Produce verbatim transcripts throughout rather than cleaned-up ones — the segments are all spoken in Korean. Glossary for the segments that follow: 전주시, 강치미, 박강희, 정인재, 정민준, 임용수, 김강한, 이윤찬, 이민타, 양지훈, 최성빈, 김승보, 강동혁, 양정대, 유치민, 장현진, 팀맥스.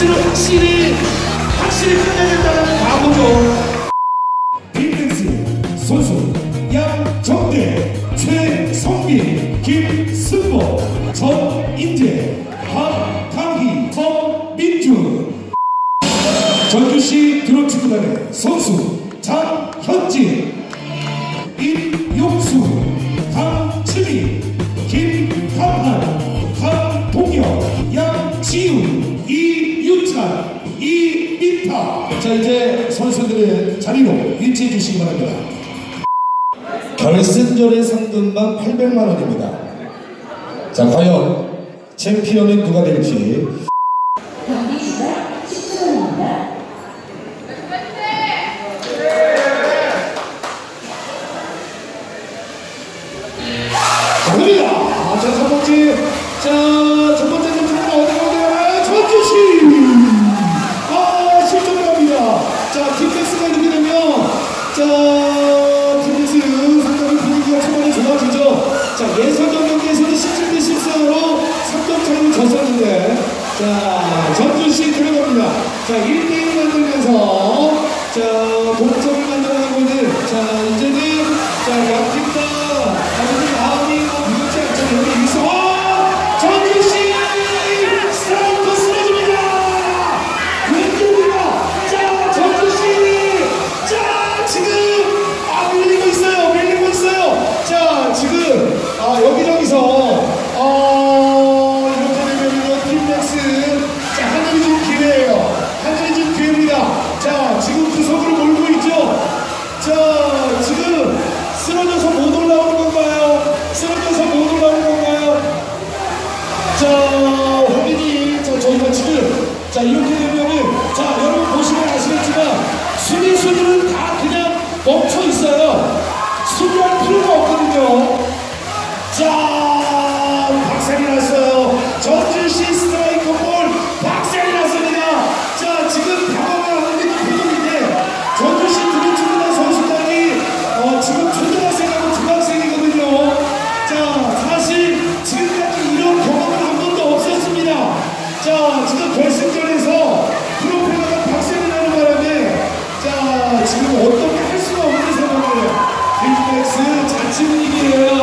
댄스를 확실히 확실히 끝내야 된다는 각오죠. 빅댄스 선수 양정대, 최성빈, 김승보, 정인재, 박강희, 정민준, 전주시 드론축구단의 선수 장현진, 임용수, 강치미, 김강한, 강동혁, 양지훈, 이윤찬, 이민타. 자, 이제 선수들의 자리로 일치해 주시기 바랍니다. 결승전의 상금만 팔백만 원입니다. 자, 과연 챔피언은 누가 될지. 자, 전주시 들어갑니다. 자, 일 대 일 만들면서, 자, 동점을 만들어가고 있는, 자, 이제는, 자, 양팀 다, 아무튼 마음이 무겁지 않죠. 여기 있어. 전주시! 스트라이크 쓰러집니다! 왼쪽입니다! 자, 전주시! 자, 지금, 아, 밀리고 있어요. 밀리고 있어요. 자, 지금, 아, 여기저기서, 어, 자, 이렇게 되면은, 자, 여러분 보시면 아시겠지만 순위 순위는 다 그냥 멈춰 있어요. 순위할 필요가 없거든요. 자, 박살이 났어요. 전주시 스트라이크 볼 박살이 났습니다. 자, 지금 당황을 하고 있는 표정인데, 전주시 드론축구단 선수단이 어, 지금 초등학생하고 중학생이거든요. 자, 사실 지금까지 이런 경험은 한 번도 없었습니다. 자, 지금 결승 전주시 입장에서는,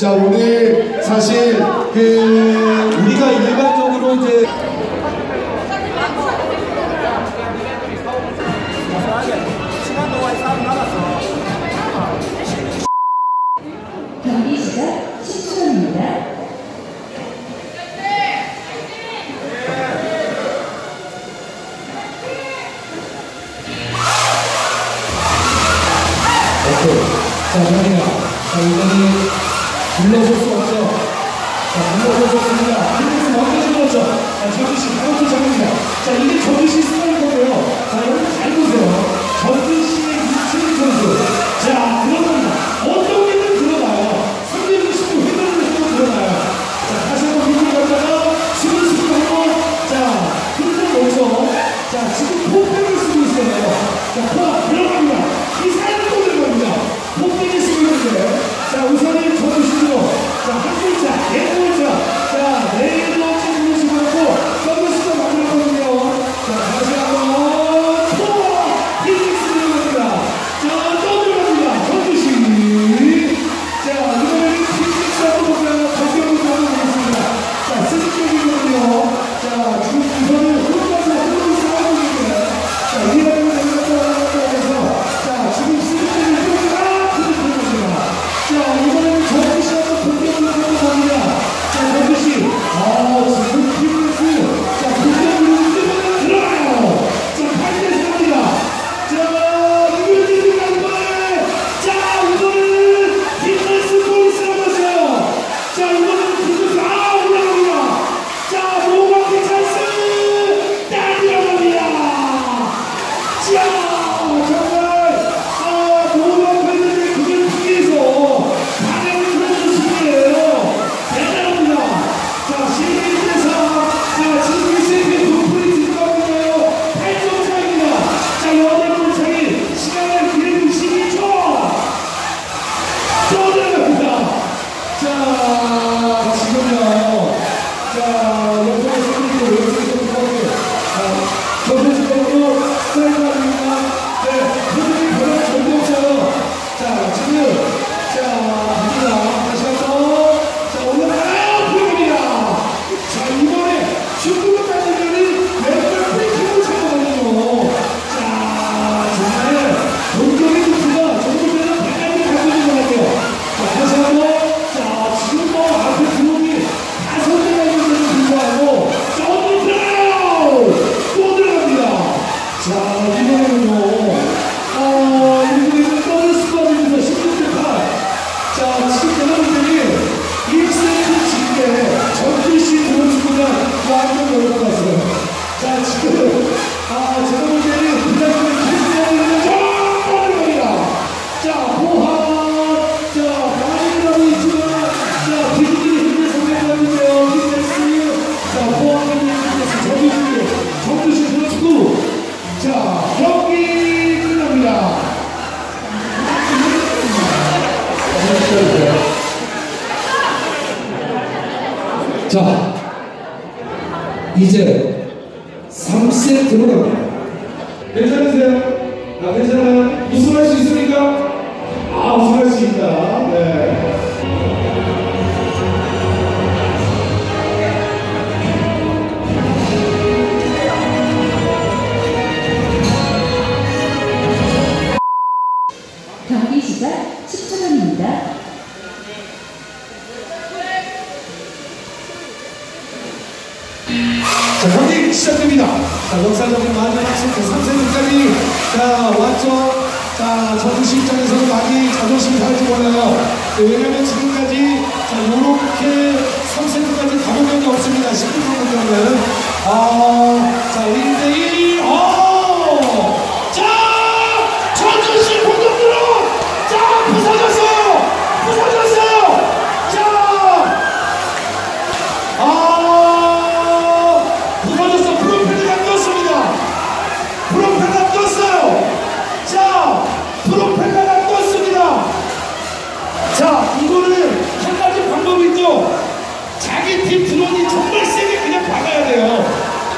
자, 오늘 사실 그 우리가 일반적으로 이제 경기 시작 십 분입니다. 자, 형이야. 자, 이번에는 물러설 수 없죠. 자, 물러설 수 없습니다. 빅댄스 먼저 질렀죠. 자, 전주시 다음부터 잡습니다. 자, 이게 전주시 스타일 거고요. 자, 여러분 잘 보세요. 전주시의 유치민 선수. 자, 들어갑니다. 어떤 게든 들어가요. 삼백육십 도 회전을 해도 들어가요. 자, 다시 한번 빅댄스 갔다가, 수비수비 한번. 자, 그리고 여기서. 자, 지금. 자, 이제 삼 세트로 갑니다. 괜찮으세요? 나 괜찮아요? 우승할 수 있습니까? 아, 우승할 수 있다. 네. 경기 시작 십 초만입니다. 자, 경기 시작됩니다. 자, 역사적인 마지막 세트 삼 세트까지. 자, 왔죠? 자, 정식 입장에서도 많이 자존심이 상할지 몰라요. 네, 왜냐면 지금까지, 자, 요렇게 삼 세트까지 가본 적이 없습니다. 십 분 정도는. 아, 자, 일 대 일. 어! 자! 전주시 공격으로! 자, 부서졌어요! 부서졌어요! 자! 아! 부서졌어! 프로펠러가 꼈습니다! 프로펠러가 꼈어요! 자, 프로펠러가 떴습니다. 자, 이거를 한 가지 방법이 있죠. 자기 팀 드론이 정말 세게 그냥 박아야 돼요.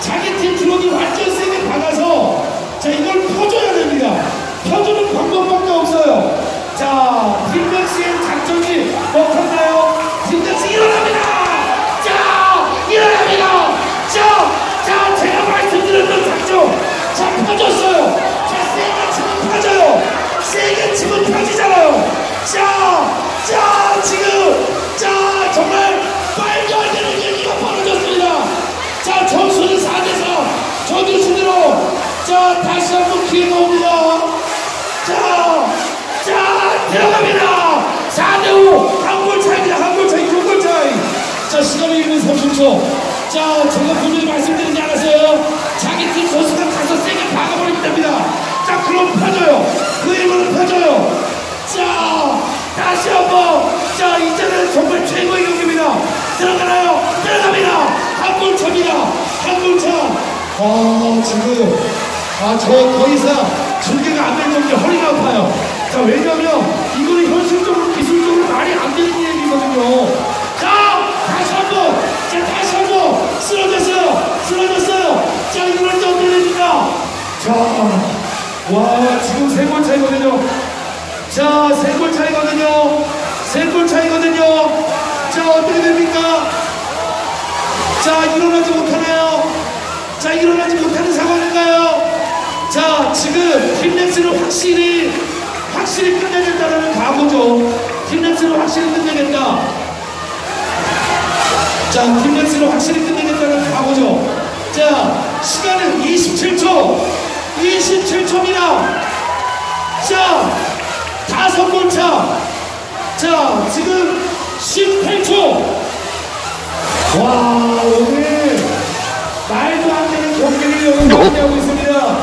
자기 팀 드론이 완전 세게 박아서, 자, 이걸 펴줘야 됩니다. 펴주는 방법밖에 없어요. 자, 팀맥스의 장점이 어떻나요? 팀맥스 일어납니다. 자, 일어납니다. 자, 자, 제가 말씀드렸던 장점. 자, 펴줬어요. 세게 치면 펴지잖아요. 자, 자, 지금, 자, 정말 말도 안 되는 얘기가 벌어졌습니다. 자, 점수는 사 대 사. 저주시대로. 자, 다시 한번 기회가 옵니다. 자, 자, 들어갑니다. 사 대 오. 한 골 차이입니다. 한 골 차이, 두 골 차이. 자, 시간이 일 분 삼십 초. 자, 제가 분명히 말씀드리지 않았어요. 자기 팀 선수가 가서 세게 박아버리면 됩니다. 자, 그럼 펴줘요. 그 힘으로 펴줘요. 자, 다시 한번. 자, 이제는 정말 최고의 경기입니다. 들어가나요? 들어갑니다. 한 골 차입니다. 한 골 차. 아, 지금, 아, 저 더 이상 중계가 안 될 정도로 허리가 아파요. 자, 왜냐면 이거는 현실적으로, 기술적으로 말이 안 되는 얘기거든요. 자, 다시 한 번. 자, 다시 한 번. 쓰러졌어요. 쓰러졌어요. 자, 이걸 좀 내립니다. 자. 와, 지금 세 골 차이거든요. 자, 세 골 차이거든요. 세 골 차이거든요. 자, 어떻게 됩니까? 자, 일어나지 못하나요? 자, 일어나지 못하는 상황인가요? 자, 지금 팀랩스는 확실히 확실히 끝내겠다라는 각오죠. 팀랩스는 확실히 끝내겠다. 자, 팀랩스는 확실히 끝내겠다는 각오죠. 자, 시간은 이십칠 초. 이십칠 초입니다. 자, 다섯 골 차. 자, 지금 십팔 초. 와, 오늘 말도 안 되는 경기를 여러분 많이 하고 있습니다.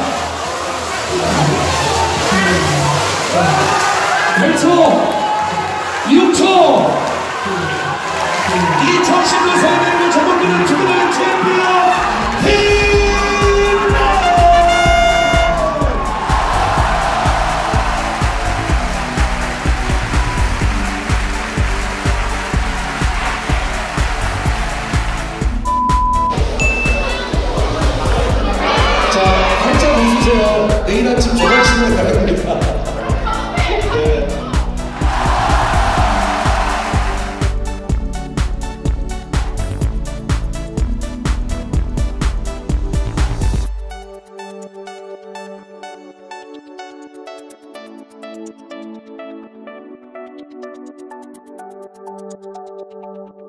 팔 초, 육 초. 이천십구 세대를 접어드는 축구단의 챔피언. 내일 아침 조각식으로 가야 됩니다. 네.